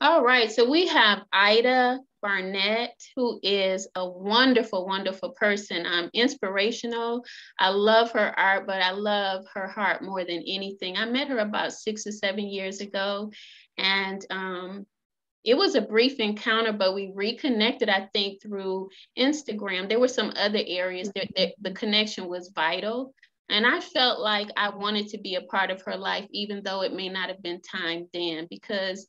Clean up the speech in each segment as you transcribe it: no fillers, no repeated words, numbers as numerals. All right, so we have Ida Barnett, who is a wonderful, wonderful person. Inspirational. I love her art, but I love her heart more than anything. I met her about 6 or 7 years ago, and it was a brief encounter, but we reconnected, I think, through Instagram. There were some other areas that the connection was vital. And I felt like I wanted to be a part of her life, even though it may not have been time then, because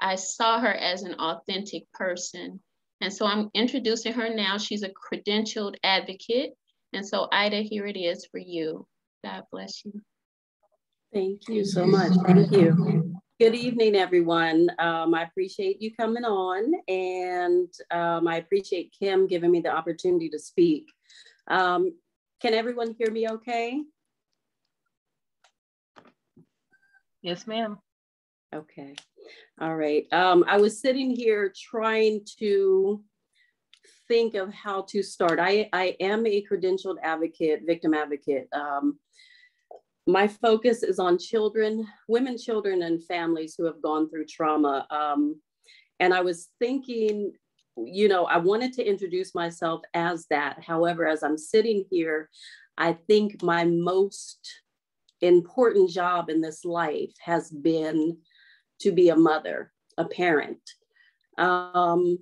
I saw her as an authentic person. And so I'm introducing her now. She's a credentialed advocate. And so Ida, here it is for you. God bless you. Thank you so much. Thank you. Good evening, everyone. I appreciate you coming on, and I appreciate Kim giving me the opportunity to speak. Can everyone hear me okay? Yes, ma'am. Okay. All right. I was sitting here trying to think of how to start. I am a credentialed advocate, victim advocate. My focus is on children, women, children, and families who have gone through trauma. And I was thinking, you know, I wanted to introduce myself as that. However, as I'm sitting here, I think my most important job in this life has been to be a mother, a parent, to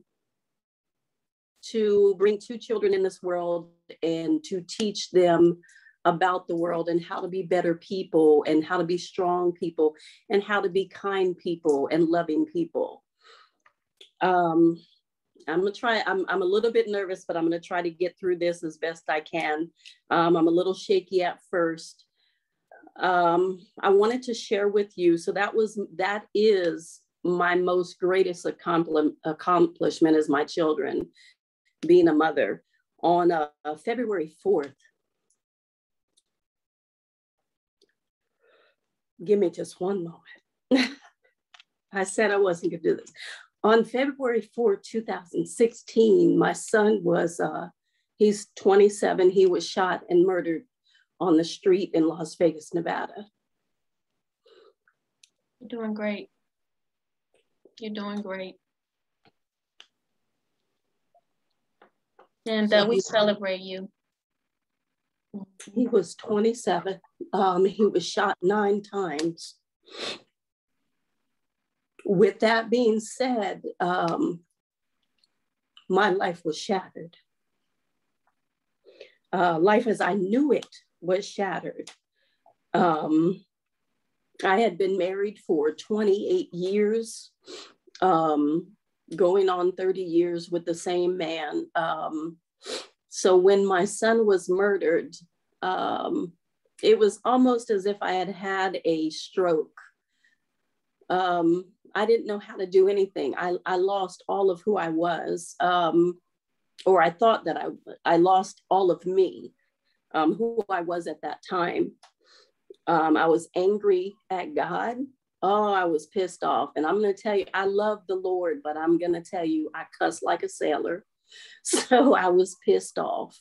bring two children in this world and to teach them about the world and how to be better people and how to be strong people and how to be kind people and loving people. I'm gonna try, I'm a little bit nervous, but I'm gonna try to get through this as best I can. I'm a little shaky at first. I wanted to share with you, so that is my most greatest accomplishment is my children, being a mother. On February 4th, give me just one moment. I said I wasn't gonna do this. On February 4th, 2016, my son was, he's 27, he was shot and murdered on the street in Las Vegas, Nevada. You're doing great. You're doing great. And we celebrate you. He was 27. He was shot 9 times. With that being said, my life was shattered. Life as I knew it was shattered. I had been married for 28 years, going on 30 years with the same man. So when my son was murdered, it was almost as if I had had a stroke. I didn't know how to do anything. I lost all of who I was, or I thought that I lost all of me, who I was at that time. I was angry at God. Oh, I was pissed off. And I'm going to tell you, I love the Lord, but I'm going to tell you, I cuss like a sailor. So I was pissed off.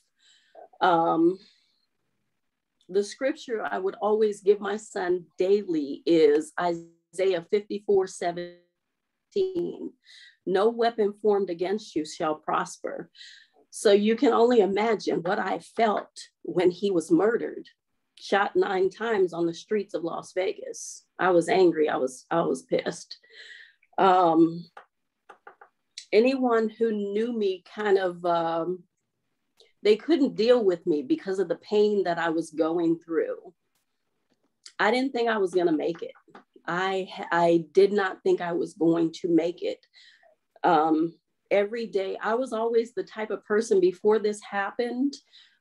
The scripture I would always give my son daily is Isaiah 54:17. No weapon formed against you shall prosper. So you can only imagine what I felt when he was murdered, shot 9 times on the streets of Las Vegas. I was angry. I was pissed. Anyone who knew me kind of, they couldn't deal with me because of the pain that I was going through. I didn't think I was going to make it. I did not think I was going to make it. Every day, I was always the type of person, before this happened,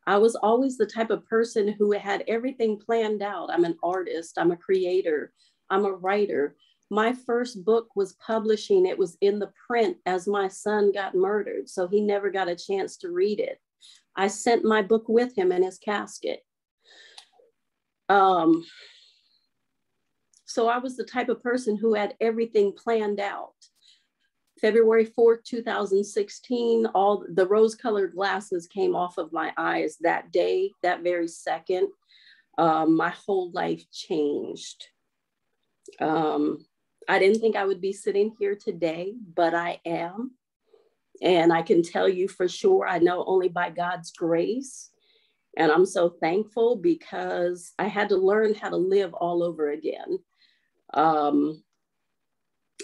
I was always the type of person who had everything planned out. I'm an artist, I'm a creator, I'm a writer. My first book was publishing. It was in the print as my son got murdered, so he never got a chance to read it. I sent my book with him in his casket. So I was the type of person who had everything planned out. February 4th, 2016, all the rose-colored glasses came off of my eyes that day, that very second. My whole life changed. I didn't think I would be sitting here today, but I am. And I can tell you for sure, I know only by God's grace. And I'm so thankful because I had to learn how to live all over again.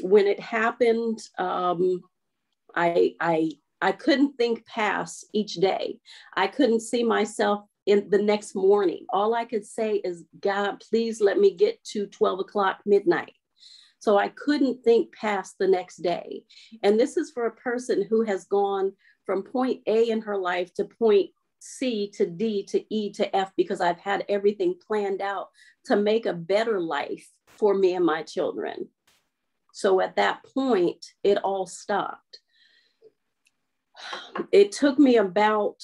When it happened, I couldn't think past each day. I couldn't see myself in the next morning. All I could say is, God, please let me get to 12 o'clock midnight. So I couldn't think past the next day. And this is for a person who has gone from point A in her life to point C to D to E to F, because I've had everything planned out to make a better life for me and my children. So at that point, it all stopped. It took me about,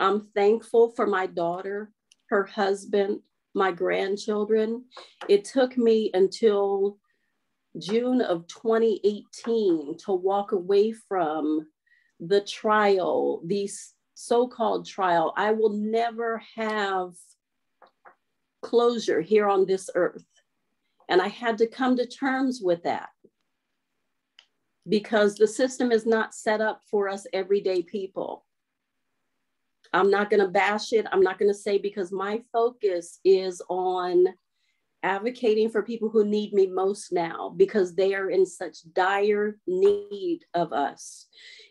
I'm thankful for my daughter, her husband, my grandchildren. It took me until June of 2018 to walk away from the trial, the so-called trial. I will never have closure here on this earth. And I had to come to terms with that, because the system is not set up for us everyday people. I'm not going to bash it. I'm not going to say, because my focus is on advocating for people who need me most now, because they are in such dire need of us.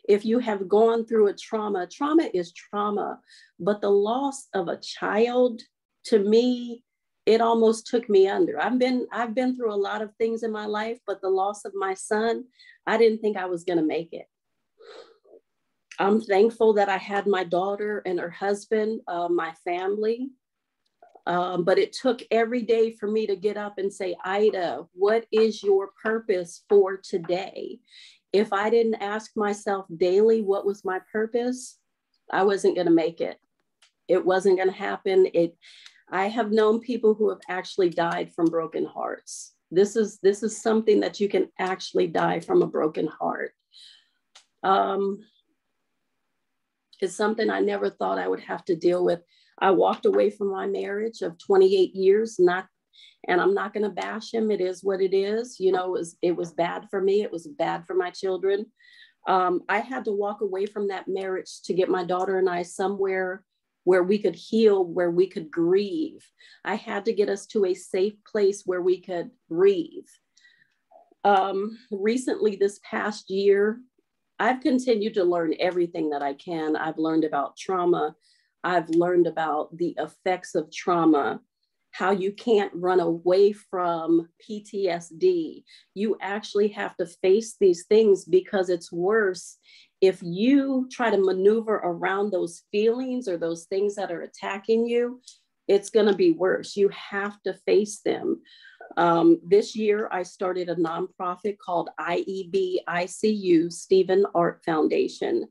If you have gone through a trauma, trauma is trauma, but the loss of a child, to me, it almost took me under. I've been through a lot of things in my life, but the loss of my son, I didn't think I was going to make it. I'm thankful that I had my daughter and her husband, my family, but it took every day for me to get up and say, Ida, what is your purpose for today? If I didn't ask myself daily what was my purpose, I wasn't going to make it. It wasn't going to happen. I have known people who have actually died from broken hearts. This is something that you can actually die from a broken heart. It's something I never thought I would have to deal with. I walked away from my marriage of 28 years, and I'm not gonna bash him. It is what it is. You know, it was bad for me. It was bad for my children. I had to walk away from that marriage to get my daughter and I somewhere where we could heal, where we could grieve. I had to get us to a safe place where we could breathe. Recently, this past year, I've continued to learn everything that I can. I've learned about trauma. I've learned about the effects of trauma, how you can't run away from PTSD. You actually have to face these things, because it's worse if you try to maneuver around those feelings or those things that are attacking you. It's going to be worse. You have to face them. This year, I started a nonprofit called IEB ICU Stephen Art Foundation.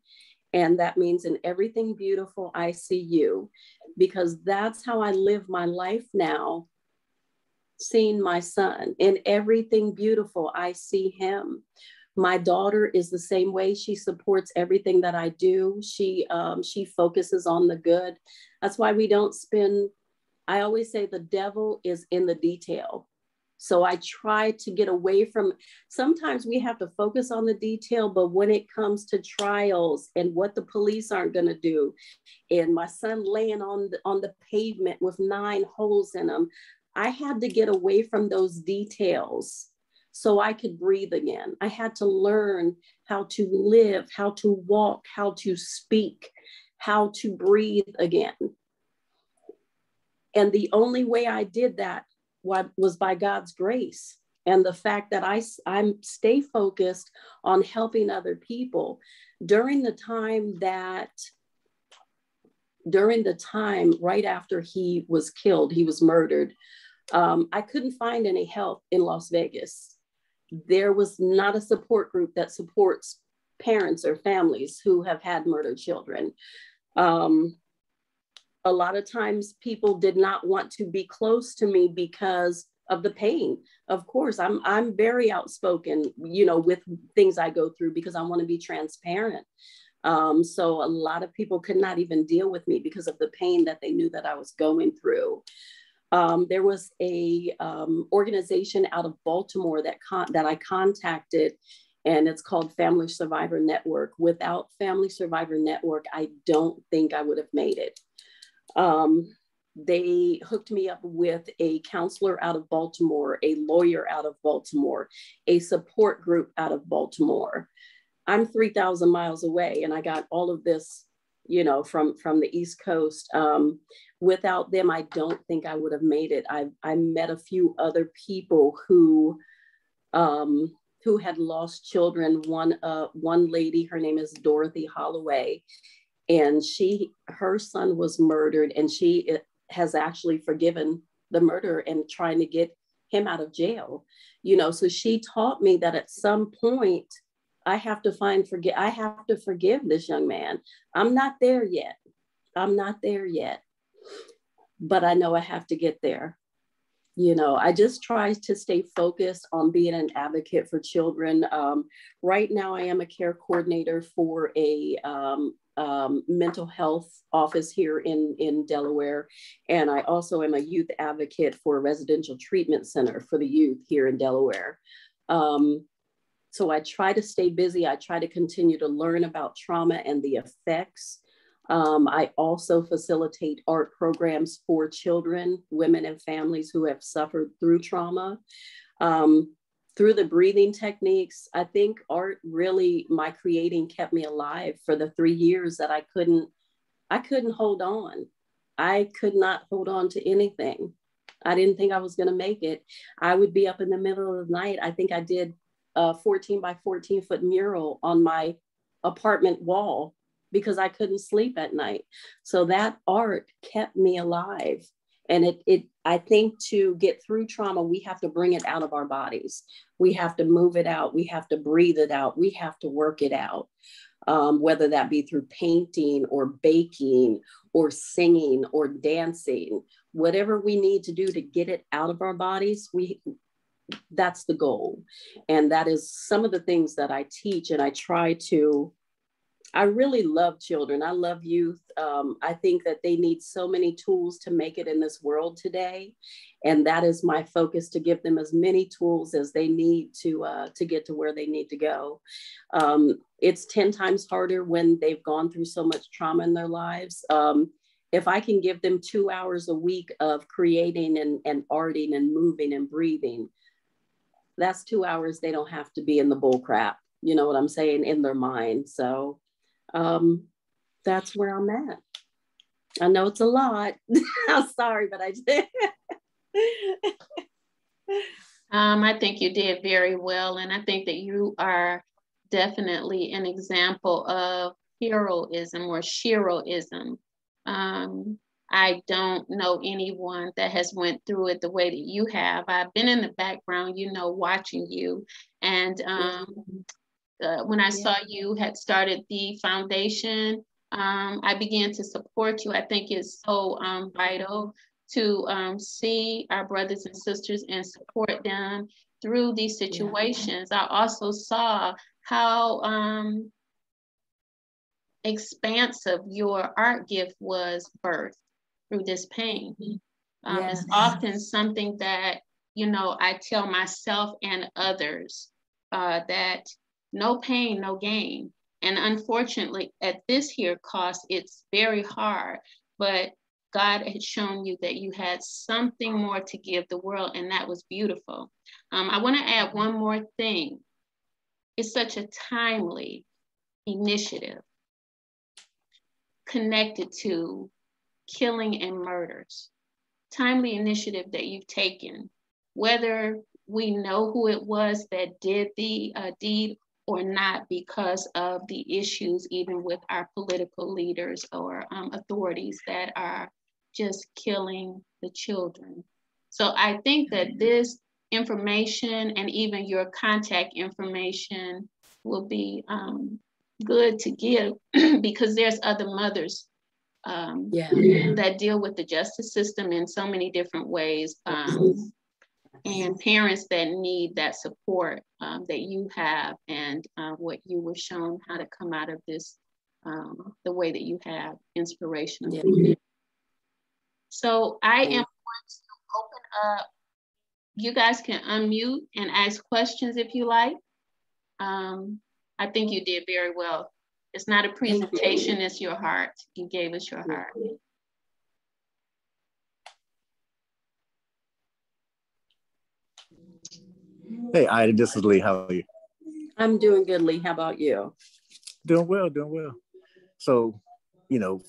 And that means in everything beautiful ICU, because that's how I live my life now, seeing my son. In everything beautiful, I see him. My daughter is the same way. She supports everything that I do. She focuses on the good. That's why we don't spend, I always say the devil is in the detail. So I try to get away from, sometimes we have to focus on the detail, but when it comes to trials and what the police aren't going to do, and my son laying on the pavement with 9 holes in him, I had to get away from those details so I could breathe again. I had to learn how to live, how to walk, how to speak, how to breathe again. And the only way I did that was by God's grace, and the fact that I stay focused on helping other people. During the time right after he was killed, he was murdered, I couldn't find any help in Las Vegas. There was not a support group that supports parents or families who have had murdered children. A lot of times people did not want to be close to me because of the pain. Of course, I'm very outspoken, you know, with things I go through, because I want to be transparent. So a lot of people could not even deal with me because of the pain that they knew that I was going through. There was a organization out of Baltimore that I contacted, and it's called Family Survivor Network. Without Family Survivor Network, I don't think I would have made it. They hooked me up with a counselor out of Baltimore, a lawyer out of Baltimore, a support group out of Baltimore. I'm 3,000 miles away, and I got all of this, you know, from the East Coast. Without them, I don't think I would have made it. I met a few other people who had lost children. One lady, her name is Dorothy Holloway, and her son was murdered, and she has actually forgiven the murderer and trying to get him out of jail. You know, so she taught me that at some point I have to forgive this young man. I'm not there yet. I'm not there yet, but I know I have to get there. You know, I just try to stay focused on being an advocate for children. Right now I am a care coordinator for a mental health office here in Delaware. And I also am a youth advocate for a residential treatment center for the youth here in Delaware. So I try to stay busy. I try to continue to learn about trauma and the effects. I also facilitate art programs for children, women, and families who have suffered through trauma. Through the breathing techniques, I think art really, my creating kept me alive for the 3 years that I couldn't hold on. I could not hold on to anything. I didn't think I was gonna make it. I would be up in the middle of the night. I think I did a 14 by 14 foot mural on my apartment wall because I couldn't sleep at night. So that art kept me alive. And I think to get through trauma, we have to bring it out of our bodies. We have to move it out. We have to breathe it out. We have to work it out, whether that be through painting or baking or singing or dancing, whatever we need to do to get it out of our bodies, that's the goal. And that is some of the things that I teach, and I really love children. I love youth. I think that they need so many tools to make it in this world today. And that is my focus, to give them as many tools as they need to get to where they need to go. It's 10 times harder when they've gone through so much trauma in their lives. If I can give them 2 hours a week of creating and arting and moving and breathing, that's 2 hours they don't have to be in the bull crap. You know what I'm saying? In their mind. So that's where I'm at. I know it's a lot. I'm sorry, but I did. I think you did very well. And I think that you are definitely an example of heroism or sheroism. I don't know anyone that has went through it the way that you have. I've been in the background, you know, watching you. And when I saw you had started the foundation, I began to support you. I think it's so vital to see our brothers and sisters and support them through these situations. Yeah. I also saw how expansive your art gift was birthed through this pain. Yes. It's often something that, you know, I tell myself and others that no pain, no gain. And unfortunately, at this here cost, it's very hard, but God had shown you that you had something more to give the world, and that was beautiful. I want to add one more thing. It's such a timely initiative connected to killing and murders. Timely initiative that you've taken, whether we know who it was that did the deed or not, because of the issues even with our political leaders or authorities that are just killing the children. So I think that this information and even your contact information will be good to give because there's other mothers that deal with the justice system in so many different ways. And parents that need that support that you have, and what you were shown how to come out of this, the way that you have, inspirational. Yeah. So I am going to open up. You guys can unmute and ask questions if you like. I think you did very well. It's not a presentation, it's your heart. You gave us your heart. Hey, Ida, this is Lee. How are you? I'm doing good, Lee. How about you? Doing well, doing well. So, you know,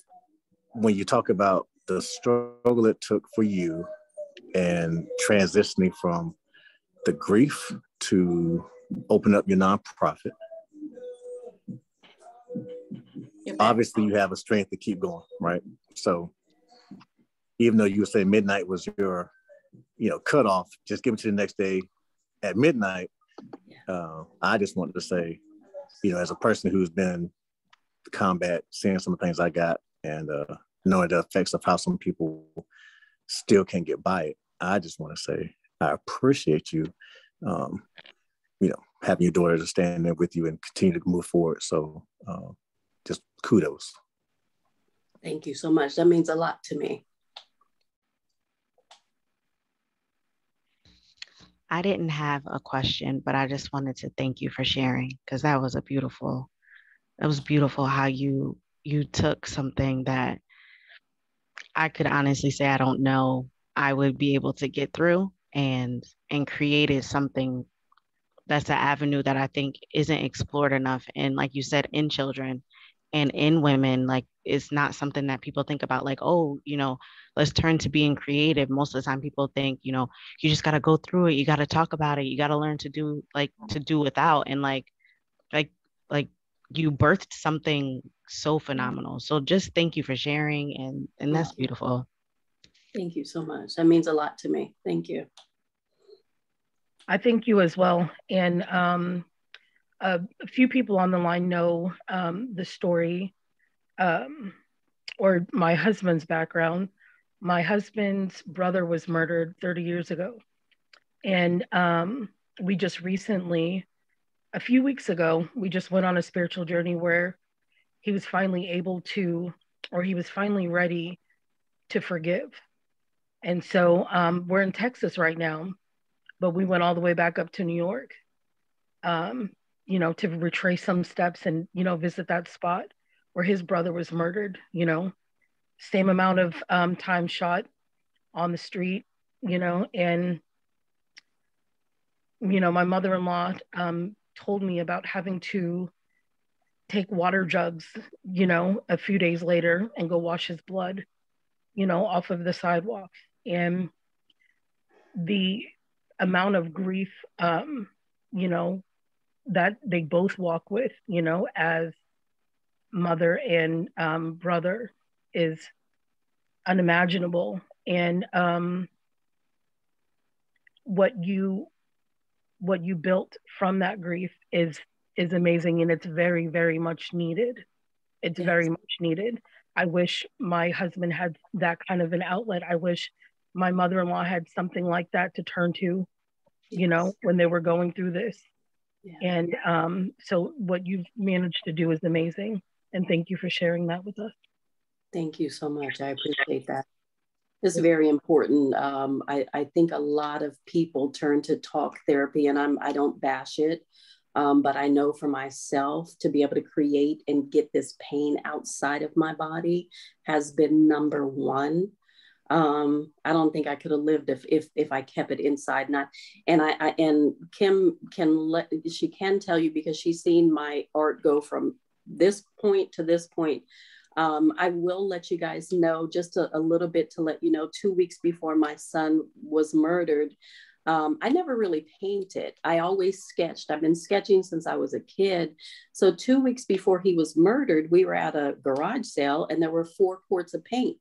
when you talk about the struggle it took for you and transitioning from the grief to open up your nonprofit, obviously you have a strength to keep going, right? So even though you would say midnight was your, you know, cutoff, just give it to the next day at midnight, I just wanted to say, you know, as a person who's been in combat, seeing some of the things I got and knowing the effects of how some people still can't get by it, I just want to say I appreciate you, you know, having your daughter to stand there with you and continue to move forward. So just kudos. Thank you so much. That means a lot to me. I didn't have a question, but I just wanted to thank you for sharing, because that was a beautiful, it was beautiful how you took something that I could honestly say I don't know I would be able to get through, and created something that's an avenue that I think isn't explored enough. And like you said, in children and in women, like it's not something that people think about, like, oh, you know, let's turn to being creative. Most of the time people think, you know, you just got to go through it. You got to talk about it. You got to learn to do, like, to do without. And like you birthed something so phenomenal. So just thank you for sharing. And that's beautiful. Thank you so much. That means a lot to me. Thank you. I thank you as well. And a few people on the line know the story or my husband's background. My husband's brother was murdered 30 years ago. And we just recently, a few weeks ago, we just went on a spiritual journey where he was finally able to, or he was finally ready to forgive. And so we're in Texas right now, but we went all the way back up to New York, you know, to retrace some steps and, you know, visit that spot where his brother was murdered, you know, same amount of time shot on the street, you know. And, you know, my mother-in-law told me about having to take water jugs, you know, a few days later and go wash his blood, you know, off of the sidewalk. And the amount of grief, you know, that they both walk with, you know, as mother and brother is unimaginable. And what you built from that grief is amazing, and it's very, very much needed. It's very much needed. I wish my husband had that kind of an outlet. I wish my mother-in-law had something like that to turn to, you know, when they were going through this. Yeah. And so what you've managed to do is amazing. And thank you for sharing that with us. Thank you so much. I appreciate that. It's very important. I think a lot of people turn to talk therapy, and I don't bash it. But I know for myself, to be able to create and get this pain outside of my body has been number one. I don't think I could have lived if I kept it inside. Not, and I and Kim can she can tell you, because she's seen my art go from this point to this point. I will let you guys know just a little bit to let you know. 2 weeks before my son was murdered, I never really painted. I always sketched. I've been sketching since I was a kid. So 2 weeks before he was murdered, we were at a garage sale and there were 4 quarts of paint.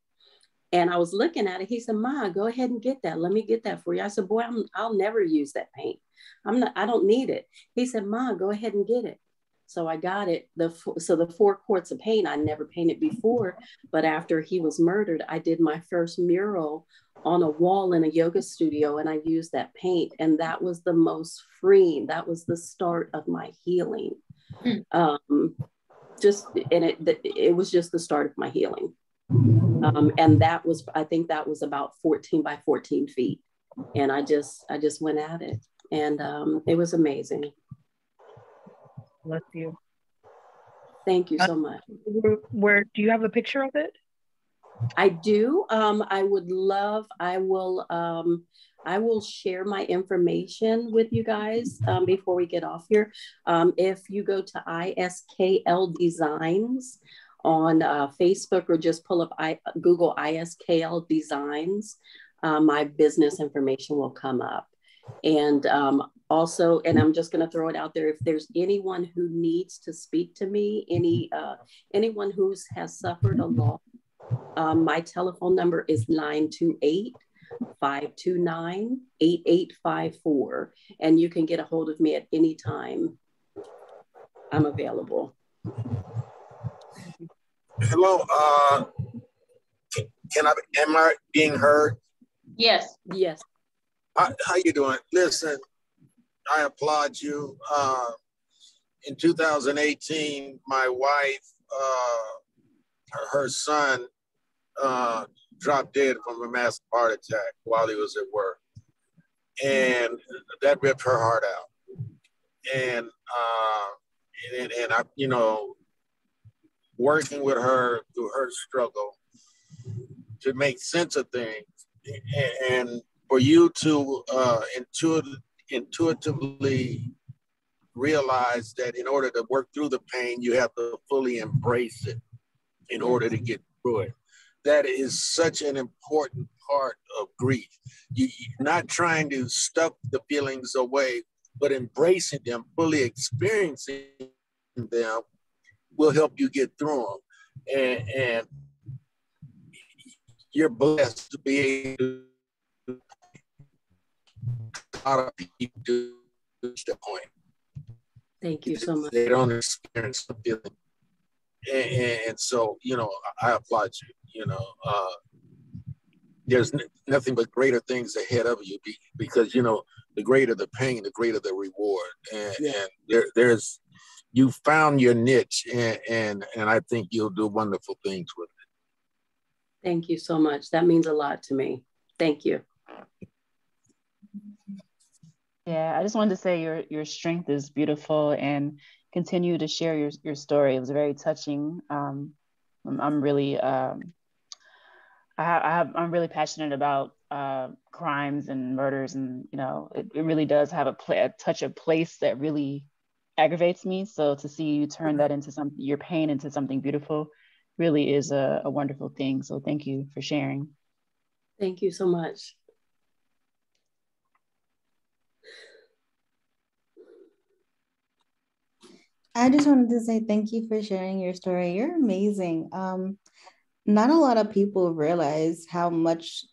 And I was looking at it. He said, "Ma, go ahead and get that. Let me get that for you." I said, "Boy, I'll never use that paint. I don't need it." He said, "Ma, go ahead and get it." So I got it. So the 4 quarts of paint, I never painted before, but after he was murdered, I did my first mural on a wall in a yoga studio, and I used that paint. And that was the most freeing. That was the start of my healing. Just, and it was just the start of my healing. And that was, I think that was about 14 by 14 feet. And I just went at it, and it was amazing. Bless you. Thank you so much. Where do you have a picture of it? I do. I would love, I will share my information with you guys before we get off here. If you go to ISKL Designs on Facebook, or just pull up Google ISKL Designs, my business information will come up. And also, and I'm just going to throw it out there, if there's anyone who needs to speak to me, anyone who has suffered a loss, my telephone number is 928-529-8854, and you can get a hold of me at any time. I'm available. Hello, am I being heard? Yes, yes. How you doing? Listen, I applaud you. In 2018, my wife, her son, dropped dead from a massive heart attack while he was at work, and that ripped her heart out. And I, you know, working with her through her struggle to make sense of things, and for you to intuitively realize that in order to work through the pain, you have to fully embrace it in order to get through it. That is such an important part of grief. You're not trying to stuff the feelings away, but embracing them, fully experiencing them, will help you get through them. And you're blessed to be able to do a lot of people to reach that point. Thank you so much. They don't experience the feeling. And so, you know, I applaud you. You know, there's nothing but greater things ahead of you, because, you know, the greater the pain, the greater the reward. And there's, you found your niche, and I think you'll do wonderful things with it. Thank you so much. That means a lot to me. Thank you. Yeah, I just wanted to say your strength is beautiful, and continue to share your story. It was very touching. I'm really I'm really passionate about crimes and murders, and you know, it really does have a touch of place that really aggravates me. So to see you turn that into something, your pain into something beautiful, really is a wonderful thing. So thank you for sharing. Thank you so much. I just wanted to say thank you for sharing your story. You're amazing. Not a lot of people realize how much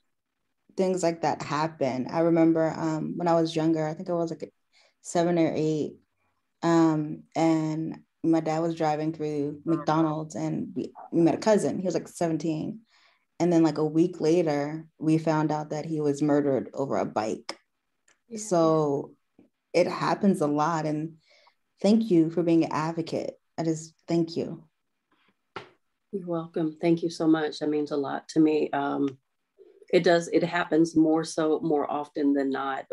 things like that happen. I remember when I was younger, I think I was like 7 or 8, and my dad was driving through McDonald's, and we met a cousin. He was like 17. And then like a week later, we found out that he was murdered over a bike. Yeah. So it happens a lot. And thank you for being an advocate. Thank you. You're welcome. Thank you so much. That means a lot to me. It happens more often than not.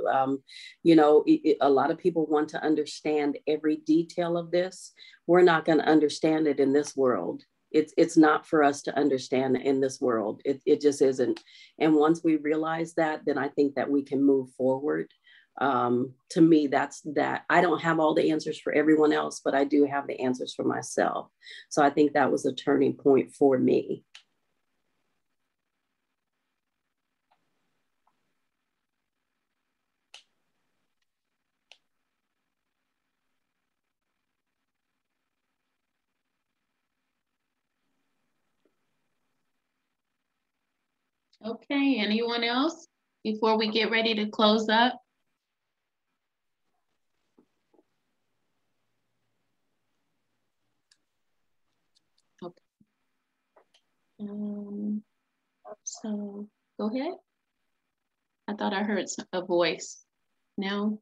You know, a lot of people want to understand every detail of this. We're not going to understand it in this world. It's not for us to understand in this world. It just isn't. And once we realize that, then I think that we can move forward. To me, I don't have all the answers for everyone else, but I do have the answers for myself. So I think that was a turning point for me. Okay, anyone else before we get ready to close up? So go ahead. I thought I heard a voice. No.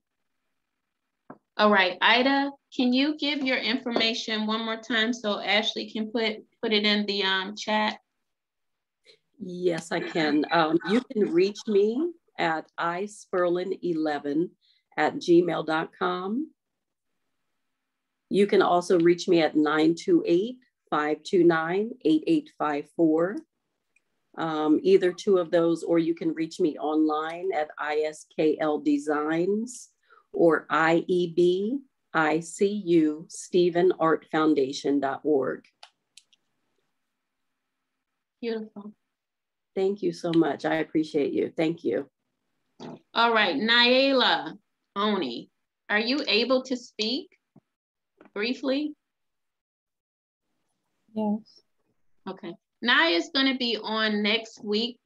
All right, Ida, can you give your information one more time so Ashley can put it in the chat? Yes, I can. You can reach me at isperlin11@gmail.com. You can also reach me at 928-529-8854. Either two of those, or you can reach me online at ISKL Designs or IEB ICU Stephen Art Foundation.org. Beautiful. Thank you so much. I appreciate you. Thank you. All right, Nayela Oni, are you able to speak briefly? Yes. Okay. Naya is going to be on next week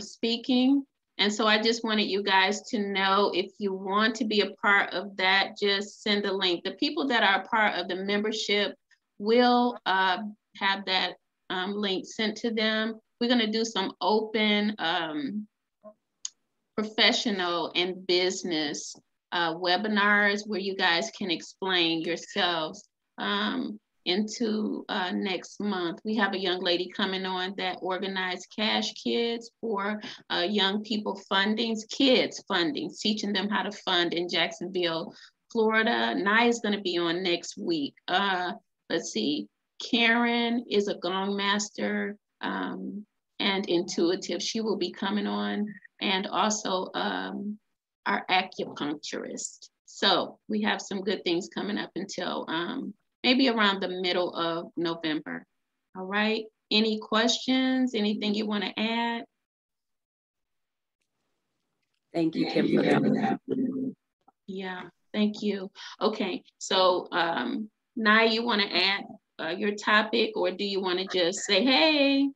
speaking. And so I just wanted you guys to know, if you want to be a part of that, just send the link. The people that are a part of the membership will have that link sent to them. We're going to do some open professional and business webinars where you guys can explain yourselves. Into next month, we have a young lady coming on that organized cash kids for young people fundings, kids fundings, teaching them how to fund in Jacksonville, Florida. Naya's going to be on next week. Let's see, Karen is a gong master and intuitive. She will be coming on, and also our acupuncturist. So we have some good things coming up until maybe around the middle of November. All right, any questions? Anything you want to add? Thank you, Kim, for that. Yeah, thank you. Okay, so Naya, you want to add your topic, or do you want to just say, hey?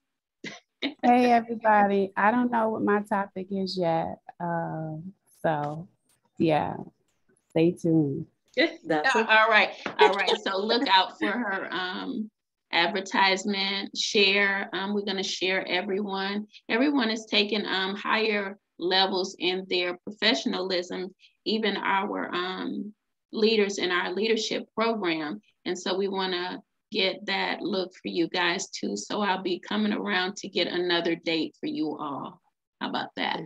Hey, everybody. I don't know what my topic is yet. So yeah, stay tuned. That's all right. All right. So look out for her advertisement, share. We're going to share everyone. Everyone is taking higher levels in their professionalism, even our leaders in our leadership program. And so we want to get that look for you guys too. So I'll be coming around to get another date for you all. How about that?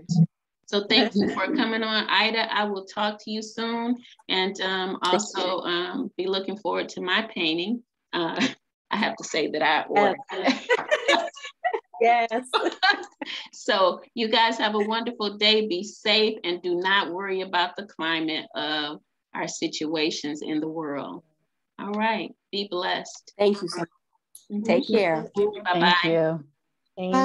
So thank you for coming on, Ida. I will talk to you soon, and also be looking forward to my painting. I have to say that I ordered. Yes. So you guys have a wonderful day. Be safe and do not worry about the climate of our situations in the world. All right. Be blessed. Thank you so much. Take care. Bye-bye. Thank you. Thank you.